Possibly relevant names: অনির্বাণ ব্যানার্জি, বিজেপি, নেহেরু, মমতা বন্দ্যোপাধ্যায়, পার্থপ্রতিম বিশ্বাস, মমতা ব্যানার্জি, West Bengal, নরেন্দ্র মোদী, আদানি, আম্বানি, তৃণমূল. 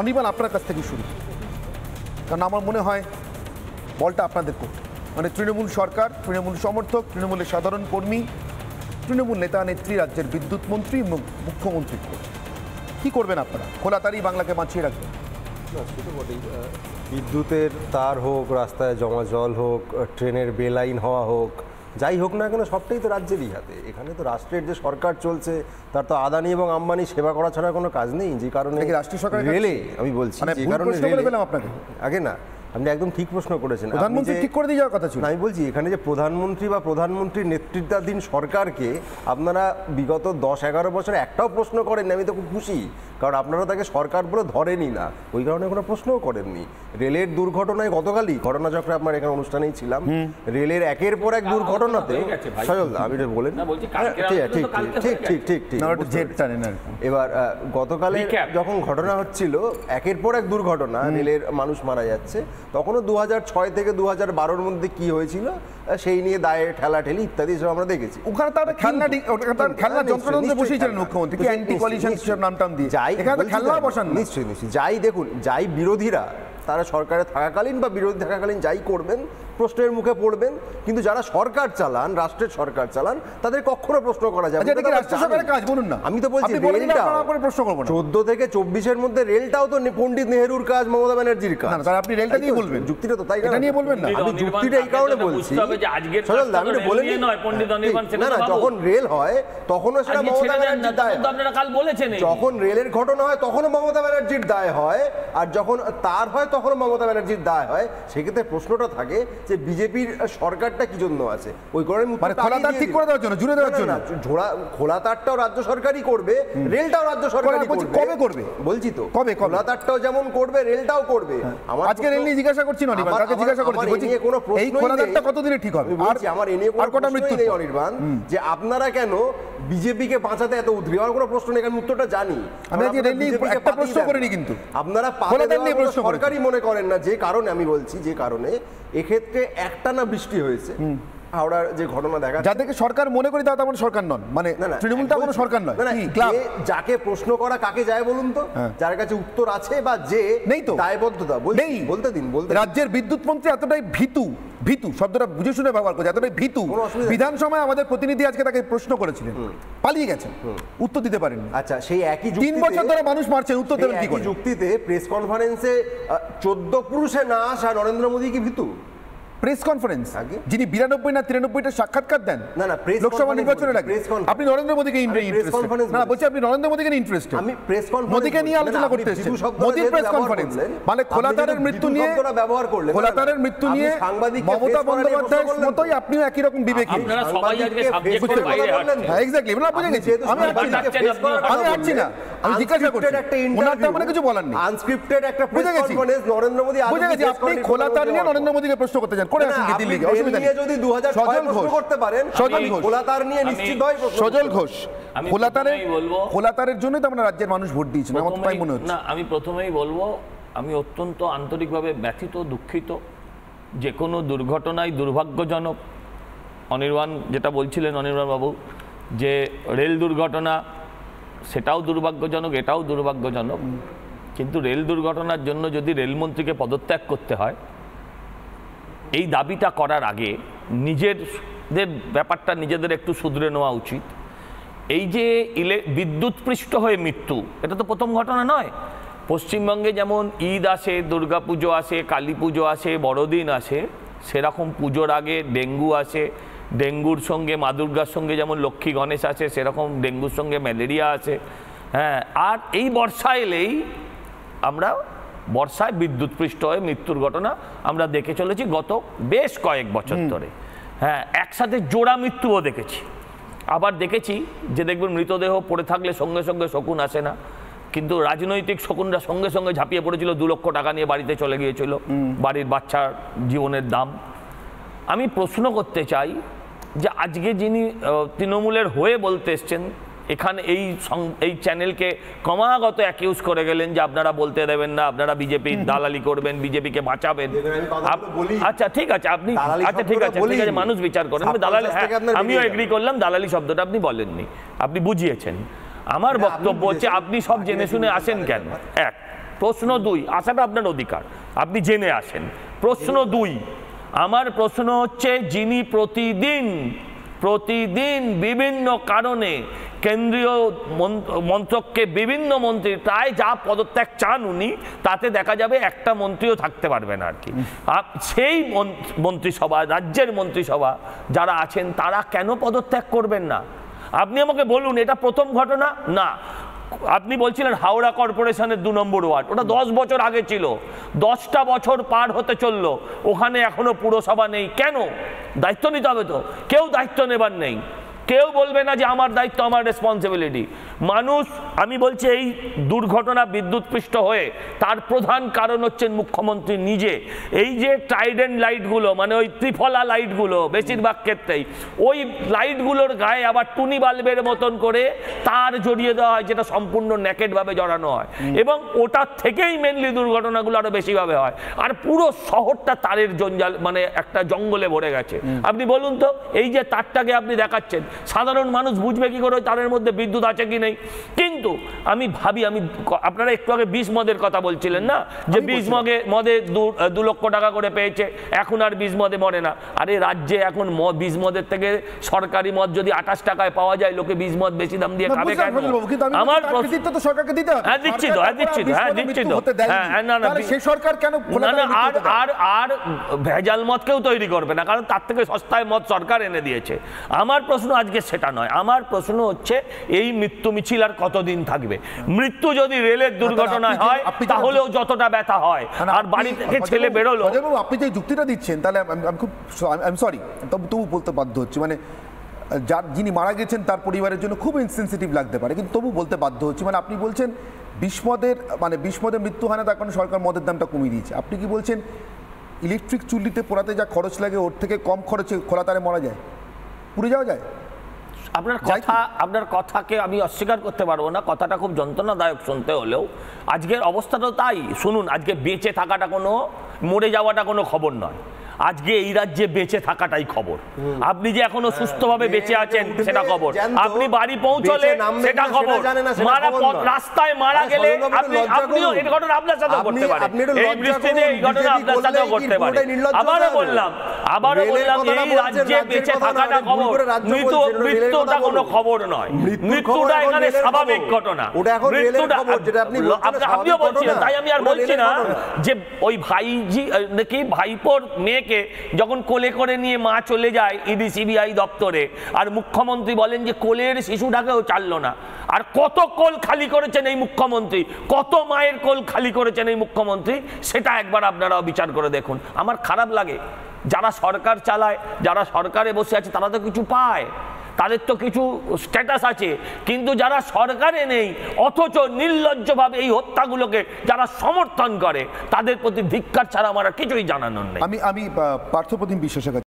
অনির্বাণ, আপনার কাছ থেকে শুরু, কারণ আমার মনে হয় বলটা আপনাদের কোর্টে। মানে তৃণমূল সরকার, তৃণমূল সমর্থক, তৃণমূলের সাধারণ কর্মী, তৃণমূল নেতা নেত্রী, রাজ্যের বিদ্যুৎ মন্ত্রী, মুখ্যমন্ত্রী, কী করবেন আপনারা? খোলাতারই বাংলাকে বাঁচিয়ে রাখবেন? বিদ্যুতের তার হোক, রাস্তায় জমা জল হোক, ট্রেনের বেলাইন হওয়া হোক, যাই হোক না কেন সবটাই তো রাজ্যেরই হাতে। এখানে তো রাষ্ট্রের যে সরকার চলছে তার তো আদানি এবং আম্বানি সেবা করা ছাড়া কোনো কাজ নেই। যে কারণে রাষ্ট্রীয় সরকার রেলে, আমি বলছি যে কারণে আপনাকে আগে না, আপনি একদম ঠিক প্রশ্ন করেছেন, প্রধানমন্ত্রী ঠিক করে দিয়ে যাওয়ার কথা ছিল। আমি বলছি এখানে যে প্রধানমন্ত্রী বা প্রধানমন্ত্রীর নেতৃত্বাধীন সরকারকে আপনারা বিগত 10-11 বছরে একটাও প্রশ্ন করেননি। আমি তো খুব খুশি, কারণ আপনারা তাকে সরকার বলে ধরেনি না, ওই কারণে কোনো প্রশ্নও করেননি। রেলের দুর্ঘটনায় গতকালই ঘটনাচক্রে আপনার এখানে অনুষ্ঠানেই ছিলাম, রেলের একের পর এক দুর্ঘটনাতে আমি বলেন ঠিক এবার গতকালে যখন ঘটনা হচ্ছিল একের পর এক দুর্ঘটনা, রেলের মানুষ মারা যাচ্ছে, তখনও 2006 থেকে 2012-র মধ্যে কি হয়েছিল সেই নিয়ে দায়ে ঠেলা ঠেলি ইত্যাদি সব আমরা দেখেছি। ওখানে নিশ্চয়ই যাই দেখুন, যাই বিরোধীরা তারা সরকারে থাকাকালীন বা বিরোধী থাকাকালীন যাই করবেন প্রশ্নের মুখে পড়বেন, কিন্তু যারা সরকার চালান, রাষ্ট্রের সরকার চালান, তাদের কখনো প্রশ্ন করা যাবে না। আমি তো বলছি 14 থেকে 24-এর মধ্যে রেলটাও তো পণ্ডিত নেহেরুর কাজ, মমতা ব্যানার্জির কাজ, আপনি রেলটা নিয়ে বলবেন? যুক্তিটা তো তাই নিয়ে বলবেন না। আমি যুক্তিটা এই কারণে বলছি, যখন রেল হয় তখনও সেটা মমতা ব্যানার্জির দায়, যখন রেলের ঘটনা হয় তখনও মমতা ব্যানার্জির দায় হয়, আর যখন তার হয় তখনও মমতা ব্যানার্জির দায় হয়। সেক্ষেত্রে প্রশ্নটা থাকে যে বিজেপির সরকারটা কি জন্য আছে, ওই কারণে খোলা তারটাও রাজ্য সরকারই করবে, রেলটাও রাজ্য সরকারই করবে। বলছি তো খোলা তারটাও যেমন করবে, রেলটাও করবে। আজকে রেল নিয়ে জিজ্ঞাসা করছি না, কতদিনে ঠিক হবে? আমার এ নিয়ে মৃত্যু নেই অনির্বাণ, যে আপনারা কেন বিজেপিকে বাঁচাতে এত উদ্গ্রীব? আমার কোনো প্রশ্ন নেই, আমি উত্তরটা জানি। কিন্তু আপনারা সরকারই মনে করেন না, যে কারণে আমি বলছি, যে কারণে এক্ষেত্রে একটা না বৃষ্টি হয়েছে, হাওড়ার যে ঘটনা দেখা, যাদেরকে সরকার মনে করি তারা তেমন সরকার নন, মানে তৃণমূলটা কোনো সরকার নয়। যাকে প্রশ্ন করা কাকে যায় বলুন তো, যার কাছে উত্তর আছে বা যে নেই তো দায়বদ্ধতা নেই, বলতে দিন। বলতে রাজ্যের বিদ্যুৎ মন্ত্রী এতটাই ভীতু, ভীতু শব্দটা বুঝে শুনে ব্যবহার করছে, এতটাই ভীতু, বিধানসভায় আমাদের প্রতিনিধি আজকে তাকে প্রশ্ন করেছিলেন, পালিয়ে গেছেন, উত্তর দিতে পারেননি। আচ্ছা, সেই একই 3 বছর ধরে মানুষ মারছেন, উত্তর দেবেন কি করে? যুক্তিতে প্রেস কনফারেন্সে 14 পুরুষে না আসা নরেন্দ্র মোদী কি ভীতু? প্রেস কনফারেন্স যিনি 92 না 93টা সাক্ষাৎকার দেন, না না লোকসভা নির্বাচনে লাগে, আপনি নরেন্দ্র মোদীকে ইন্টারেস্টেড না? বলছি আপনি নরেন্দ্র মোদীকে ইন্টারেস্টেড, আমি প্রেস কনফারেন্স মোদীকে নিয়ে আলোচনা করতে এসেছি। মোদীর প্রেস কনফারেন্স মানে খোলাতারের মৃত্যু নিয়ে শব্দটা ব্যবহার করলেন, খোলাতারের মৃত্যু নিয়ে মমতা বন্দ্যোপাধ্যায়ের মতোই আপনিও একই রকম বিবেকী। আপনারা সবাই আজকে সাবজেক্টের বাইরে আছেন। হ্যাঁ এক্স্যাক্টলি, মানে বুঝে গেছি আমি আছি না, আমি জিজ্ঞাসা করছি ওনার তো মানে কিছু বলার নেই, আনস্ক্রিপ্টেড একটা প্রেস কনফারেন্স নরেন্দ্র মোদী আজ বুঝে গেছি। আপনি খোলাতার নিয়ে নরেন্দ্র মোদীকে প্রশ্ন করতে যান, আমি প্রথমেই বলবো আমি অত্যন্ত আন্তরিকভাবে ব্যথিত, দুঃখিত। যে কোনো দুর্ঘটনায় দুর্ভাগ্যজনক, অনির্বাণ যেটা বলছিলেন অনির্বাণ বাবু, যে রেল দুর্ঘটনা সেটাও দুর্ভাগ্যজনক, এটাও দুর্ভাগ্যজনক, কিন্তু রেল দুর্ঘটনার জন্য যদি রেলমন্ত্রীকে পদত্যাগ করতে হয় এই দাবিটা করার আগে নিজেদের ব্যাপারটা নিজেদের একটু শুধরে নেওয়া উচিত। এই যে বিদ্যুৎপৃষ্ট হয়ে মৃত্যু, এটা তো প্রথম ঘটনা নয়। পশ্চিমবঙ্গে যেমন ঈদ আসে, দুর্গাপুজো আসে, কালী পুজো আসে, বড়দিন আসে, সেরকম পুজোর আগে ডেঙ্গু আসে, ডেঙ্গুর সঙ্গে মা দুর্গার সঙ্গে যেমন লক্ষ্মী গণেশ আসে, সেরকম ডেঙ্গুর সঙ্গে ম্যালেরিয়া আসে। হ্যাঁ, আর এই বর্ষা এলেই আমরা বর্ষায় বিদ্যুৎপৃষ্ট হয়ে মৃত্যুর ঘটনা আমরা দেখে চলেছি গত বেশ কয়েক বছর ধরে। হ্যাঁ, একসাথে জোড়া মৃত্যুও দেখেছি, আবার দেখেছি যে দেখবেন মৃতদেহ পড়ে থাকলে সঙ্গে সঙ্গে শকুন আসে না, কিন্তু রাজনৈতিক শকুনরা সঙ্গে সঙ্গে ঝাঁপিয়ে পড়েছিল, 2 লক্ষ টাকা নিয়ে বাড়িতে চলে গিয়েছিল, বাড়ির বাচ্চার জীবনের দাম। আমি প্রশ্ন করতে চাই যে আজকে যিনি তৃণমূলের হয়ে বলতে এসছেন, এখানে এই চ্যানেলকে ক্রমাগত অ্যাকিউজ করে গেলেন যে আপনারা বলতে দেবেন না, আপনারা বিজেপির দালালি করবেন, বিজেপিকে বাঁচাবেন। আচ্ছা ঠিক আছে, আপনি আচ্ছা ঠিক আছে ঠিক আছে, মানুষ বিচার করেন, দালালি আমিও এগ্রি করলাম, দালালি শব্দটা আপনি বলেননি, আপনি বুঝিয়েছেন। আমার বক্তব্য হচ্ছে আপনি সব জেনে শুনে আসেন কেন? এক প্রশ্ন দুই, আসাটা আপনার অধিকার, আপনি জেনে আসেন। প্রশ্ন দুই, আমার প্রশ্ন হচ্ছে যিনি প্রতিদিন বিভিন্ন কারণে কেন্দ্রীয় মন্ত্রককে বিভিন্ন মন্ত্রী প্রায় যা পদত্যাগ চান উনি, তাতে দেখা যাবে একটা মন্ত্রীও থাকতে পারবে না আর কি। সেই মন্ত্রিসভা, রাজ্যের মন্ত্রিসভা যারা আছেন তারা কেন পদত্যাগ করবেন না? আপনি আমাকে বলুন, এটা প্রথম ঘটনা না। আপনি বলছিলেন হাওড়া কর্পোরেশনের ২ নম্বর ওয়ার্ড, ওটা 10 বছর আগে ছিল, 10টা বছর পার হতে চললো, ওখানে এখনো পুরসভা নেই। কেন? দায়িত্ব নিতে হবে তো, কেউ দায়িত্ব নেবার নেই, কেউ বলবে না যে আমার দায়িত্ব, আমার রেসপন্সিবিলিটি। মানুষ, আমি বলছি এই দুর্ঘটনা বিদ্যুৎপৃষ্ট হয়ে তার প্রধান কারণ হচ্ছেন মুখ্যমন্ত্রী নিজে। এই যে ট্রাইডেন্ট লাইটগুলো, মানে ওই ত্রিফলা লাইটগুলো বেশিরভাগ ক্ষেত্রেই, ওই লাইটগুলোর গায়ে আবার টুনি বাল্বের মতন করে তার জড়িয়ে দেওয়া হয়, যেটা সম্পূর্ণ ন্যাকেটভাবে জড়ানো হয়, এবং ওটার থেকেই মেনলি দুর্ঘটনাগুলো আরও বেশিভাবে হয়। আর পুরো শহরটা তারের জঞ্জাল, মানে একটা জঙ্গলে ভরে গেছে। আপনি বলুন তো, এই যে তারটাকে আপনি দেখাচ্ছেন, সাধারণ মানুষ বুঝবে কি করে তারের মধ্যে বিদ্যুৎ আছে কি নেই? কিন্তু আমি ভাবি, আপনারা একটু আগে বিষ মদের কথা বলছিলেন না, যে বিষ মদে 2 লক্ষ টাকা করে পেয়েছে, এখন আর বিষ মদে মরে না। আরে রাজ্যে এখন বিষ মদের থেকে সরকারি মদ যদি 28 টাকায় পাওয়া যায়, লোকে বিষ মদ বেশি দাম দিয়ে খাবে কেন? আমার কৃতিত্ব তো সরকারকে দিতে হবে। হ্যাঁ দিচ্ছি তো, আর ভেজাল মদ কেউ তৈরি করবে না, কারণ তার থেকে সস্তায় মদ সরকার এনে দিয়েছে। আমার প্রশ্ন আজকে সেটা নয়, আমার প্রশ্ন হচ্ছে এই মৃত্যু মিছিল আর কতদিন থাকবে? মৃত্যু যদি রেলের দুর্ঘটনা হয় তাহলেও যতটা ব্যথা হয়, আর বাড়ি থেকে ছেলে বেরোলো। আপনি যে যুক্তিটা দিচ্ছেন, তাহলে আমি সরি তবু বলতে বাধ্য হচ্ছি, মানে যার যিনি মারা গেছেন তার পরিবারের জন্য খুব ইনসেনসিটিভ লাগতে পারে, কিন্তু তবু বলতে বাধ্য হচ্ছি। মানে আপনি বলছেন বিষ্মদের মৃত্যু হয় না তার কারণে সরকার মদের দামটা কমিয়ে দিয়েছে। আপনি কি বলছেন ইলেকট্রিক চুল্লিতে পোড়াতে যা খরচ লাগে ওর থেকে কম খরচে খোলা তারে মারা যায়, পুড়ে যাওয়া যায়? আপনার কথাকে আমি অস্বীকার করতে পারবো না, কথাটা খুব যন্ত্রণাদায়ক শুনতে হলেও আজকের অবস্থা তো তাই। শুনুন, আজকে বেঁচে থাকাটা কোনো, মরে যাওয়াটা কোনো খবর নয়, আজকে এই রাজ্যে বেঁচে থাকাটাই খবর। আপনি যে এখনো সুস্থভাবে বেঁচে আছেন সেটা খবর, আপনি বাড়ি পৌঁছলে সেটা খবর, রাস্তায় মারা গেলে আপনার সাথে ঘটতে পারে, এই বৃষ্টিতে এই ঘটনা আপনার সাথে ঘটতে পারে। আবারও বললাম এই রাজ্যে বেঁচে থাকাটা খবর, মৃত্যুটা কোনো খবর নয়। মৃত্যুটা এখানে স্বাভাবিক ঘটনা, মৃত্যুটা আপনিও বলছিলেন, তাই আমি আর বলছি না যে ওই ভাইপোর মেয়ে যখন কোলে করে নিয়ে মা চলে যায় ইডি সিবিআই দপ্তরে, আর মুখ্যমন্ত্রী বলেন যে কোলের শিশুটাকেও চাললো না। আর কত কোল খালি করেছেন এই মুখ্যমন্ত্রী, কত মায়ের কোল খালি করেছেন এই মুখ্যমন্ত্রী, সেটা একবার আপনারা বিচার করে দেখুন। আমার খারাপ লাগে, যারা সরকার চালায়, যারা সরকারে বসে আছে তারা তো কিছু পায়, তাদের তো কিছু স্ট্যাটাস আছে, কিন্তু যারা সরকারে নেই অথচ নির্লজ্জভাবে এই হত্যাগুলোকে যারা সমর্থন করে, তাদের প্রতি ধিক্কার ছাড়া আমার কিছুই জানানোর নেই। আমি পার্থপ্রতিম বিশ্বাসের কাছে